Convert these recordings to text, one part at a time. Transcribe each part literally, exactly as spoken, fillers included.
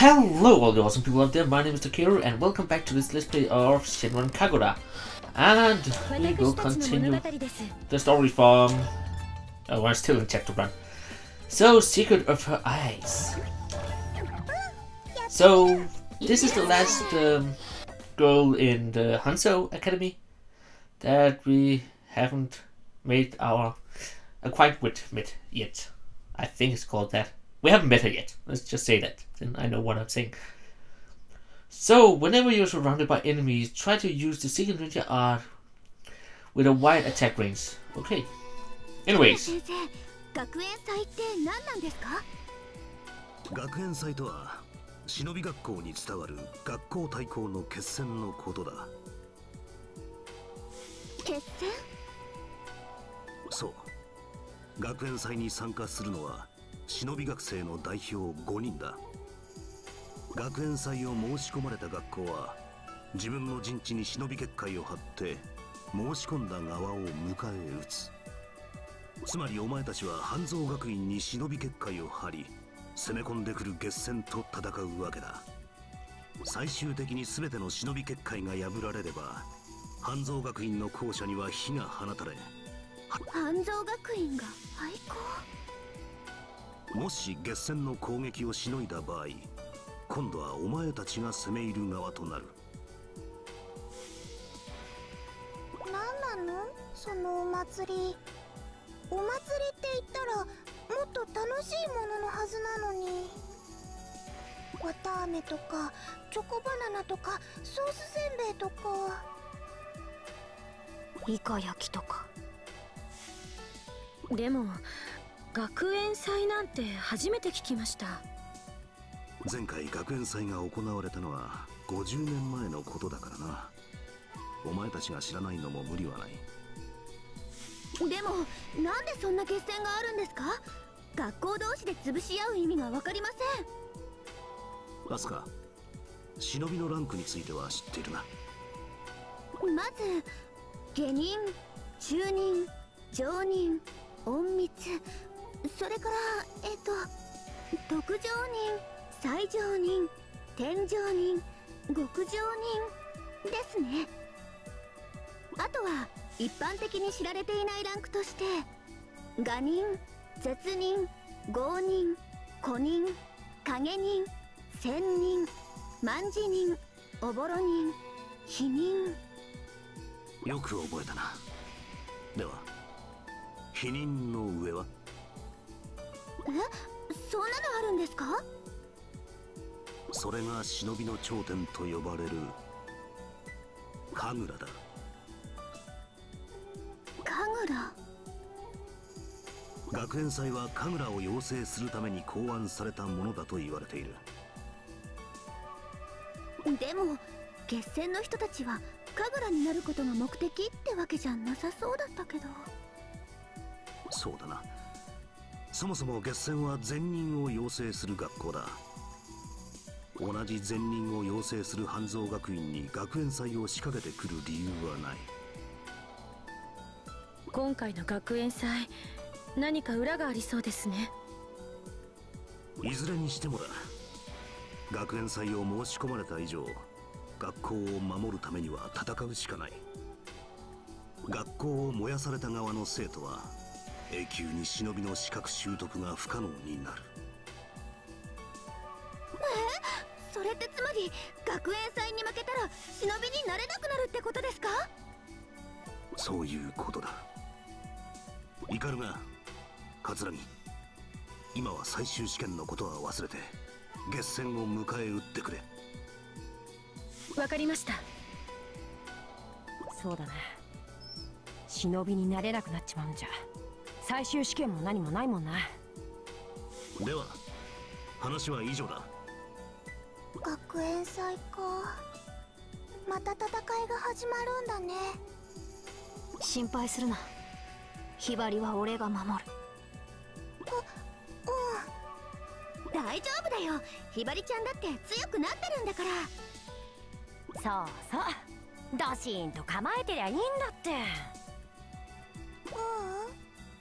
Hello all the awesome people out there, my name is Takeru and welcome back to this Let's Play of Senran Kagura. And we will continue the story from... Oh, we're still in chapter one. So, Secret of Her Eyes. So, this is the last um, girl in the Hanzo Academy that we haven't made our acquaintance with met yet. I think it's called that. We haven't met her yet. Let's just say that. Then I know what I'm saying. So, whenever you're surrounded by enemies, try to use the Signature Art with a wide attack range. Okay. Anyways. So, 学園祭に参加するのは 忍び学生の代表ごにんだ。学園祭を申し込まれた学校は自分の陣地に忍び結界を張って申し込んだ側を迎え撃つ。つまりお前たちは半蔵学院に忍び結界を張り攻め込んでくる月戦と戦うわけだ。最終的に全ての忍び結界が破られれば半蔵学院の校舎には火が放たれ半蔵学院が廃校 もし月戦の攻撃をしのいだ場合、今度はお前たちが攻め入る側となる。なんなの？そのお祭り。お祭りって言ったらもっと楽しいもののはずなのに。綿あめとかチョコバナナとかソースせんべいとか。イカ焼きとか。でも。 学園祭なんて初めて聞きました。前回学園祭が行われたのはごじゅうねんまえのことだからな。お前たちが知らないのも無理はない。でもなんでそんな決戦があるんですか？学校同士で潰し合う意味が分かりません。アスカ、忍びのランクについては知っているな。まず下忍、中忍、上忍、隠密、 それから、えっと、特上人、最上人、天上人、極上人ですね。あとは一般的に知られていないランクとして蛾人、絶人、合人、古人、影人、仙人、万事人、おぼろ人、非人。よく覚えたな。では非人の上は？ え、そんなのあるんですか？それが忍びの頂点と呼ばれる神楽だ。神楽。学園祭は神楽を養成するために考案されたものだと言われている。でも決戦の人たちは神楽になることが目的ってわけじゃなさそうだったけど。そうだな。 そもそも月戦は善人を養成する学校だ。同じ善人を養成する半蔵学院に学園祭を仕掛けてくる理由はない。今回の学園祭、何か裏がありそうですね。いずれにしてもだ。学園祭を申し込まれた以上、学校を守るためには戦うしかない。学校を燃やされた側の生徒は 永久に忍びの資格習得が不可能になる。え、それってつまり学園祭に負けたら忍びになれなくなるってことですか？そういうことだ。イカルガ、葛城、今は最終試験のことは忘れて月戦を迎え撃ってくれ。わかりました。そうだな。忍びになれなくなっちまうんじゃ 最終試験も何もないもんな。では話は以上だ。学園祭か。また戦いが始まるんだね。心配するな。ひばりは俺が守る。う、うん。大丈夫だよ。ひばりちゃんだって強くなってるんだから。そうそう。ドシーンと構えてりゃいいんだって。うん。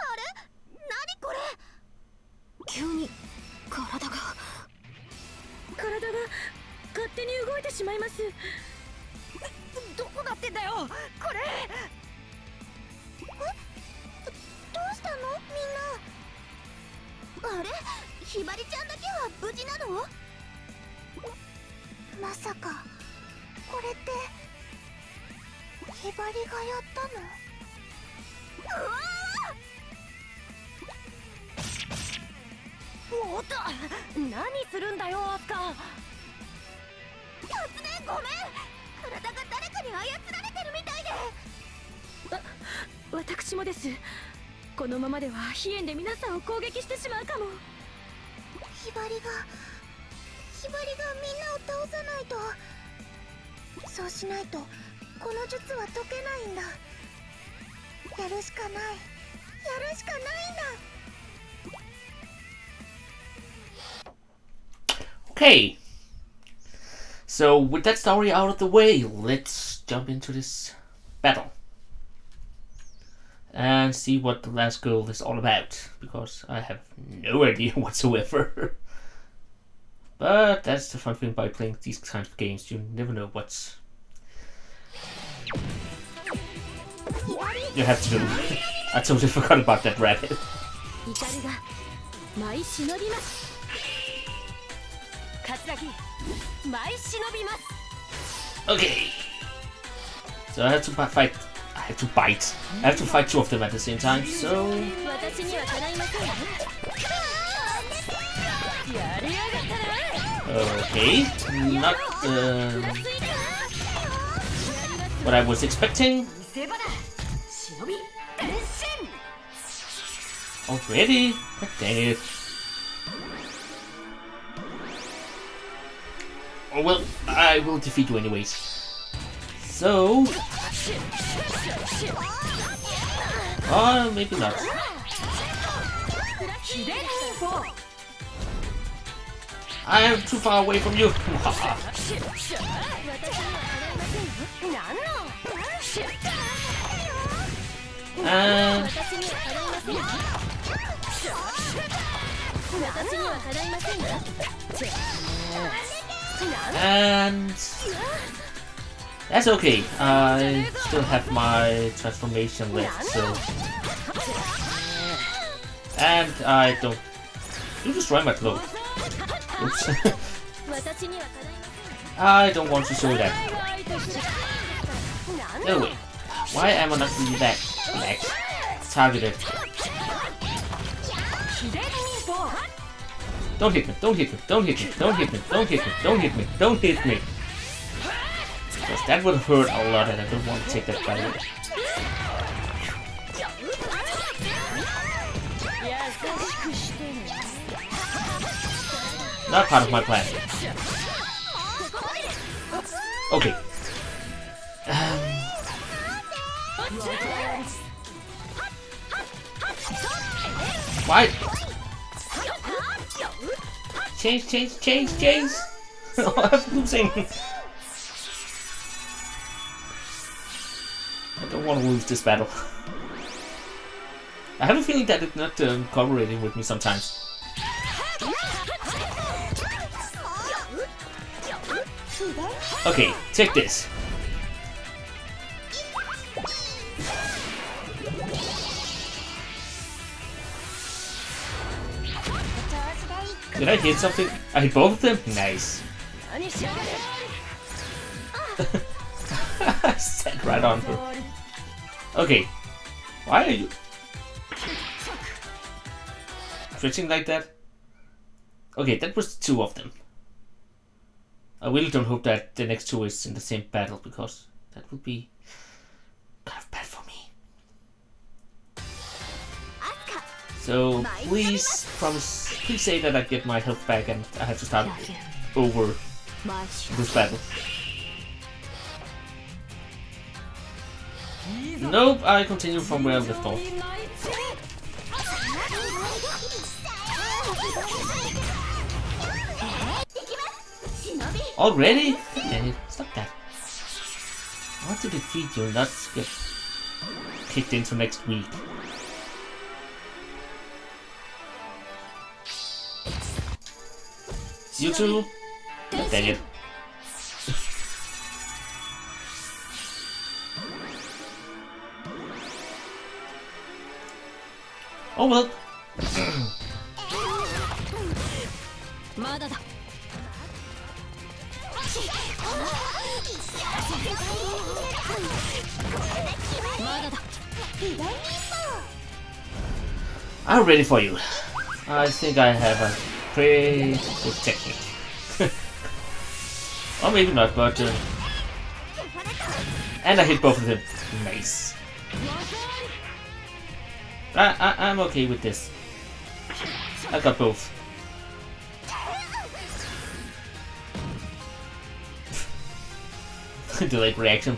あ、あれ？何これ？急に体が体が勝手に動いてしまいます。どこだってんだよこれ。え？どうしたのみんな。あれ、ひばりちゃんだけは無事なの？まさかこれってひばりがやったの？うわー！おっと、何するんだよアスカ。突然ごめん。体が誰かに操られてるみたいで。あ、私もです。このままでは飛燕で皆さんを攻撃してしまうかも。ひばりがひばりがみんなを倒さないと。そうしないとこの術は解けないんだ。やるしかない、やるしかないんだ。 Okay, so with that story out of the way, let's jump into this battle and see what the last goal is all about, because I have no idea whatsoever. But that's the fun thing by playing these kinds of games, you never know what you have to do. I totally forgot about that rabbit. Okay. So I have to fight I have to bite. I have to fight two of them at the same time, so okay, not uh, what I was expecting. Already? God dang it. Oh well, I will defeat you anyways. So... oh, maybe not. I am too far away from you. And and that's okay. I still have my transformation left, so and I don't. You destroy my clothes. Oops. I don't want to show that. No way. Why am I not doing that? Black. Targeted. Don't hit me, don't hit me, don't hit me, don't hit me, don't hit me, don't hit me, don't hit me. Because that would hurt a lot and I don't want to take that fight away. Not part of my plan. Okay. Um. Why? Change, change, change, change! I'm losing! I don't want to lose this battle. I have a feeling that it's not um, cooperating with me sometimes. Okay, take this. Did I hit something? I hit both of them? Nice. I sat right on her. Okay. Why are you switching like that? Okay, that was two of them. I really don't hope that the next two is in the same battle, because that would be kind of bad for me. So please promise, please say that I get my health back and I have to start over this battle. Nope, I continue from where I left off. Already? Okay, stop that. I want to defeat you, not get kicked into next week. You two? Oh, dang it. Oh well. I'm ready for you. I think I have a pretty good technique. Or maybe not, but... Uh... And I hit both of them. Nice. I, I, I'm okay with this. I got both. Delayed reaction.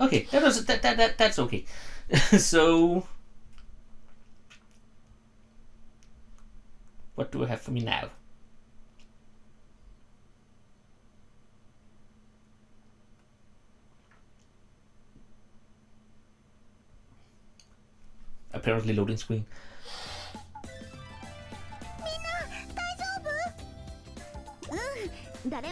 Okay, that was that that, that that's okay. So, what do I have for me now? Apparently loading screen. Hibari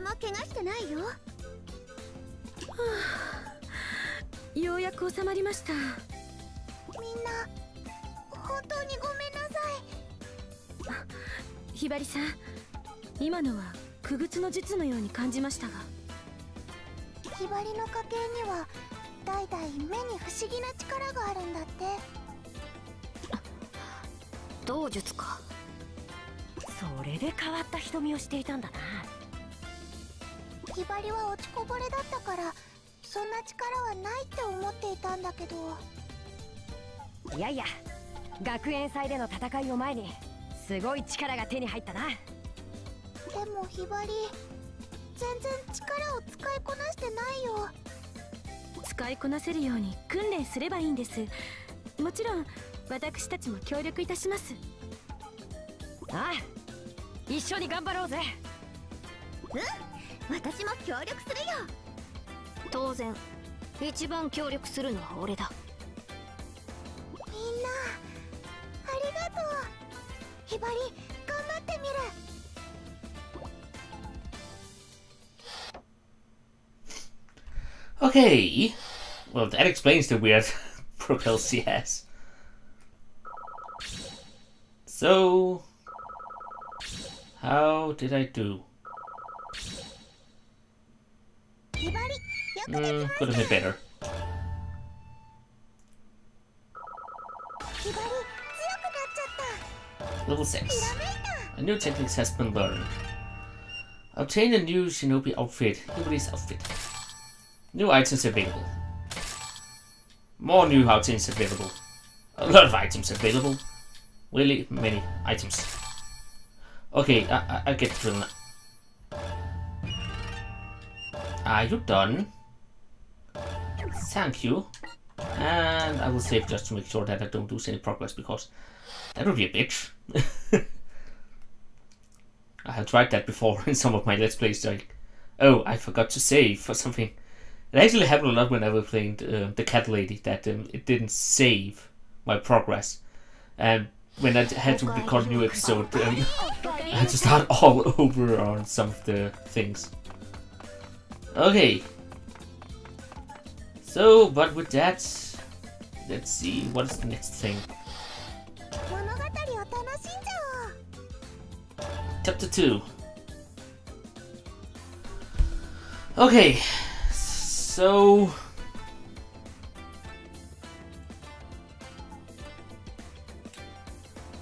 私たちも協力いたします。ああ、一緒に頑張ろうぜ。うん、私も協力するよ。当然、一番協力するのは俺だ。みんな、ありがとう。ひばり、頑張ってみる。Okay, well that explains the weird propels he has. So, how did I do? Mm, could have been better. Level six. A new technique has been learned. Obtain a new shinobi outfit. Hibari's outfit. New items available. More new items available. A lot of items available. Really many items. Okay, I, I, I get through now. Are you done? Thank you. And I will save just to make sure that I don't lose any progress, because that would be a bitch. I have tried that before in some of my Let's Plays, like, oh, I forgot to save for something. It actually happened a lot when I was playing uh, the Cat Lady, that um, it didn't save my progress. And when I had to record a new episode, um, I had to start all over on some of the things. Okay. So, but with that, let's see what's the next thing. Chapter two. Okay. So...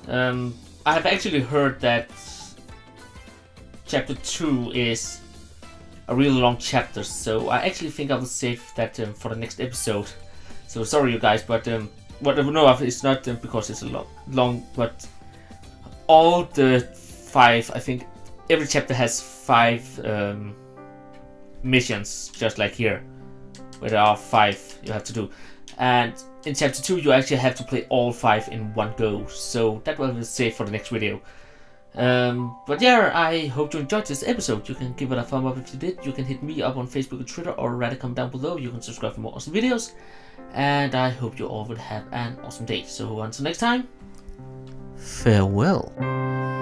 Um, I have actually heard that chapter two is a really long chapter, so I actually think I will save that um, for the next episode, So sorry you guys, but um, what no, it's not um, because it's a long, long, but all the five, I think every chapter has five um, missions, just like here, where there are five you have to do. And in chapter two, you actually have to play all five in one go. So that will save for the next video. Um, but yeah, I hope you enjoyed this episode. You can give it a thumb up if you did. You can hit me up on Facebook and Twitter, or rather comment down below. You can subscribe for more awesome videos. And I hope you all would have an awesome day. So until next time, farewell.